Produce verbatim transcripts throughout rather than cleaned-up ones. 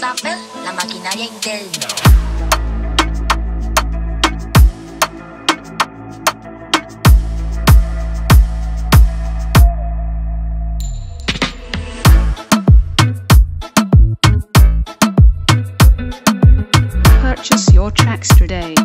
papel, la maquinaria Intel. Purchase your tracks today. Purchase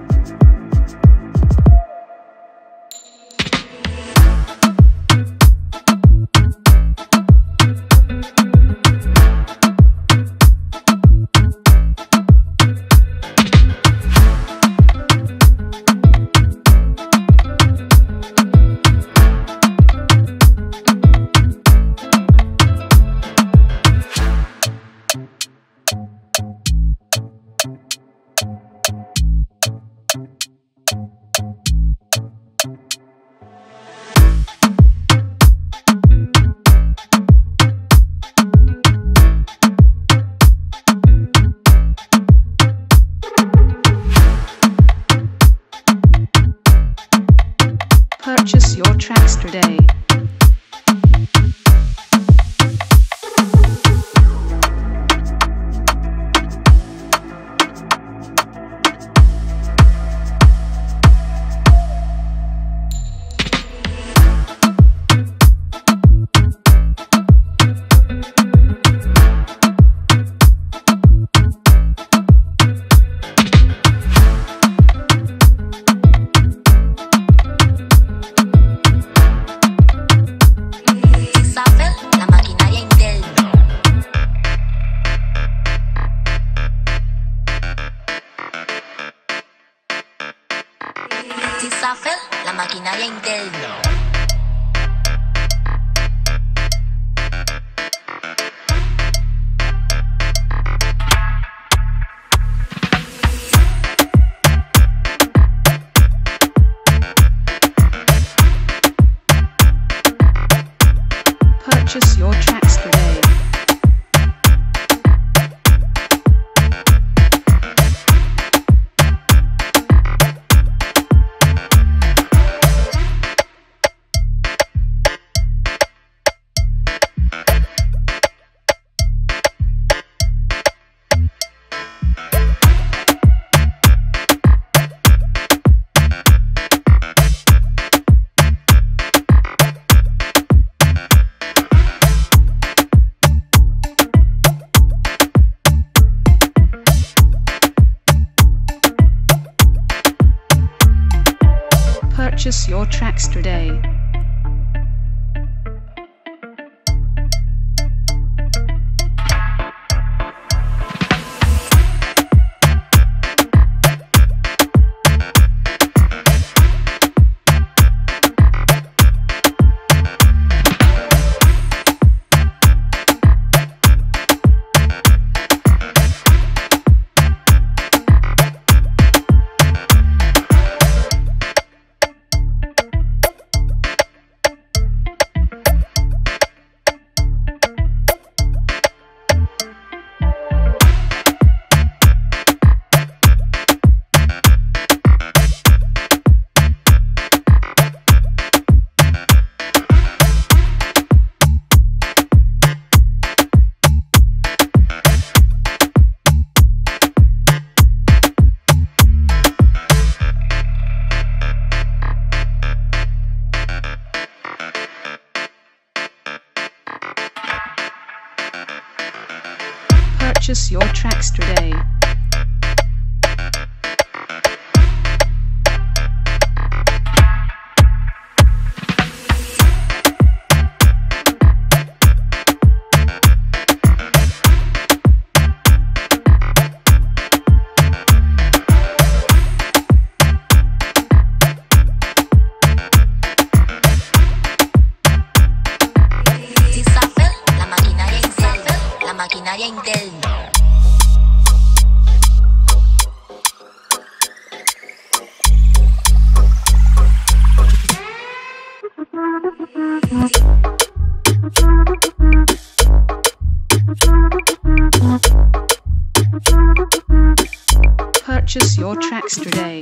Purchase your tracks today. Isabel, la maquinaria Intel. Purchase your tracks today. Purchase your tracks today. Purchase your tracks today. Intel. Purchase your tracks today.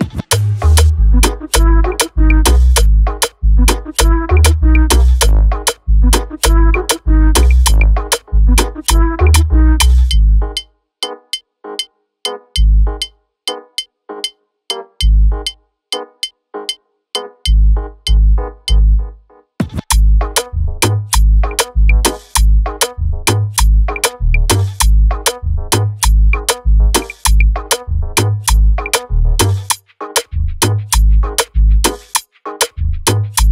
Purchase your tracks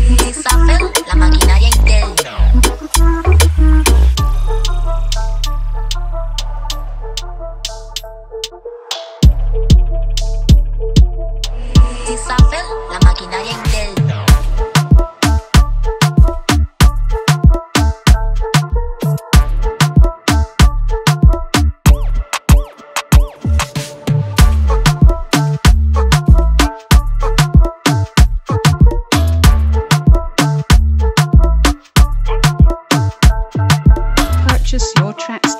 La Maquinaria Intel. La Maquinaria Intel. Purchase your tracks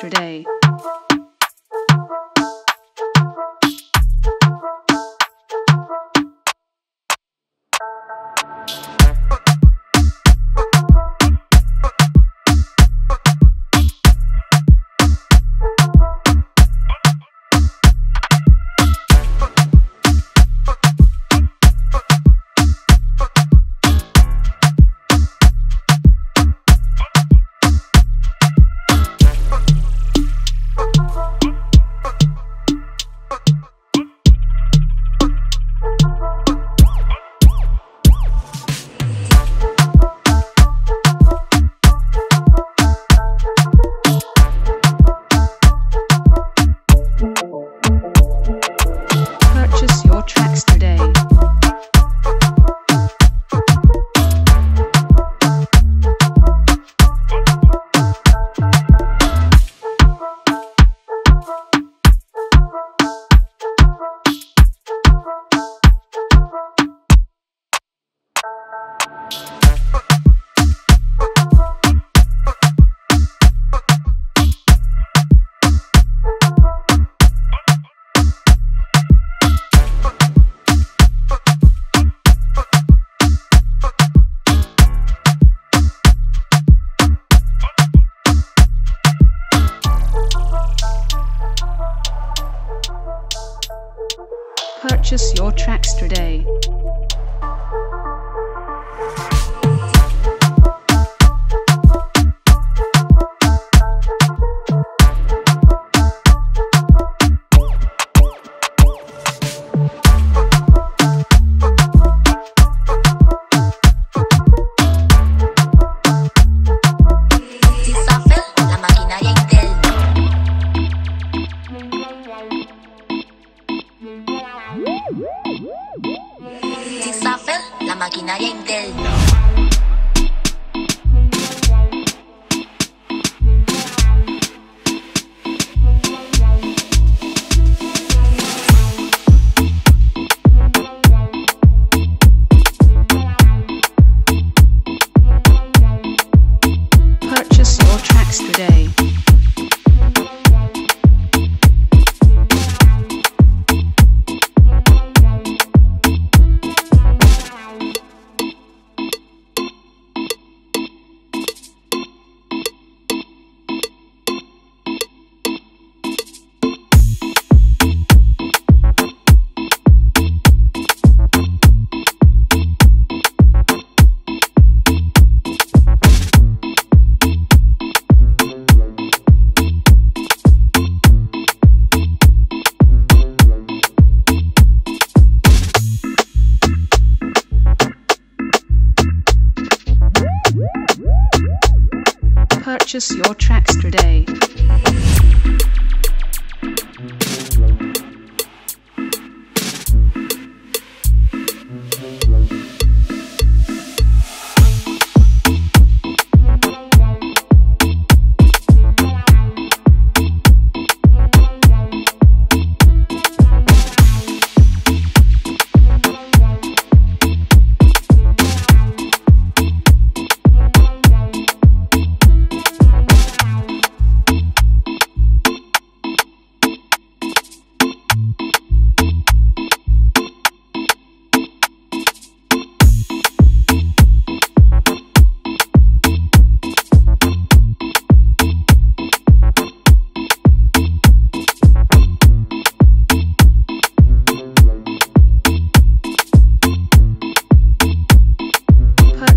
today. Purchase your tracks today. maquinaria Intel. Purchase your tracks today. Purchase your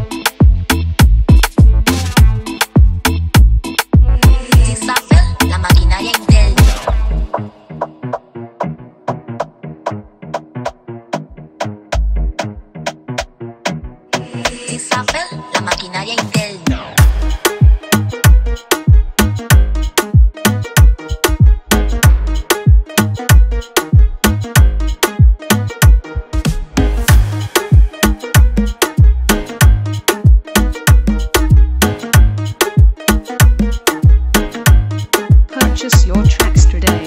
Purchase your tracks today. La maquinaria Intel. Purchase your tracks today.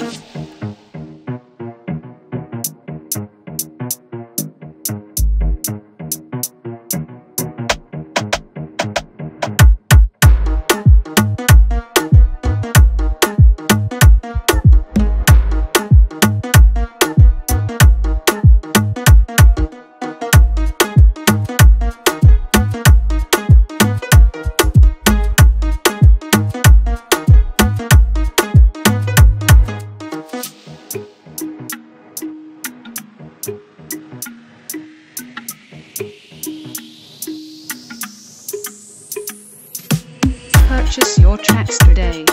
Purchase your tracks today.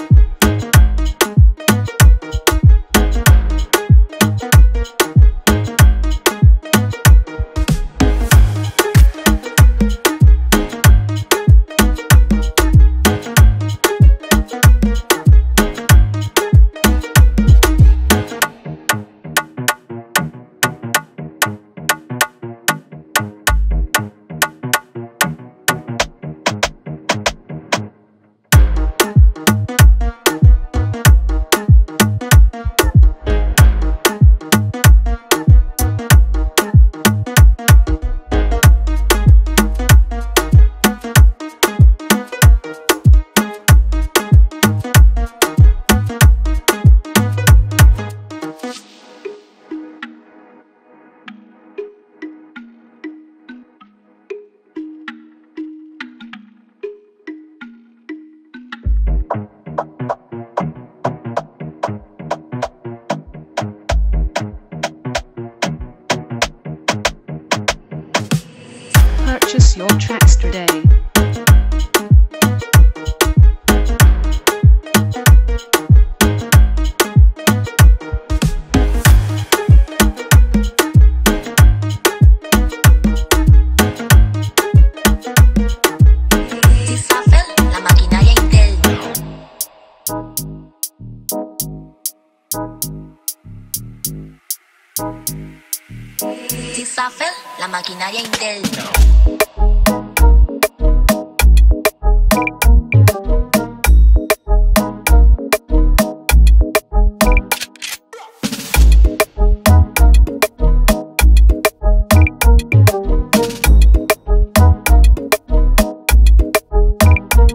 Isafel, la maquinaria Intel.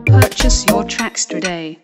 Purchase your tracks today.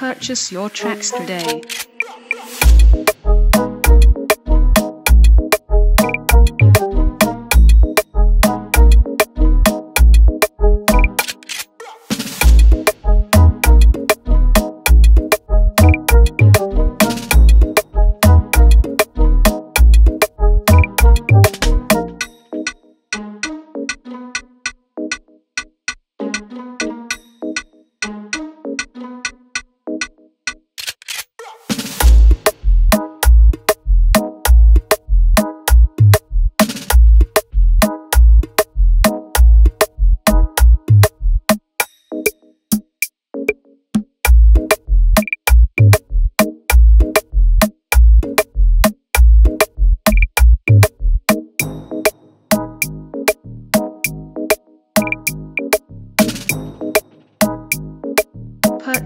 Purchase your tracks today. Purchase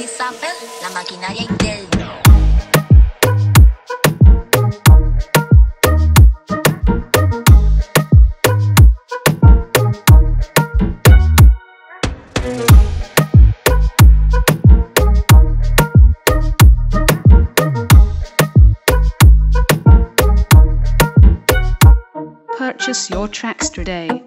Isafel, la maquinaria Intel. Purchase your tracks today.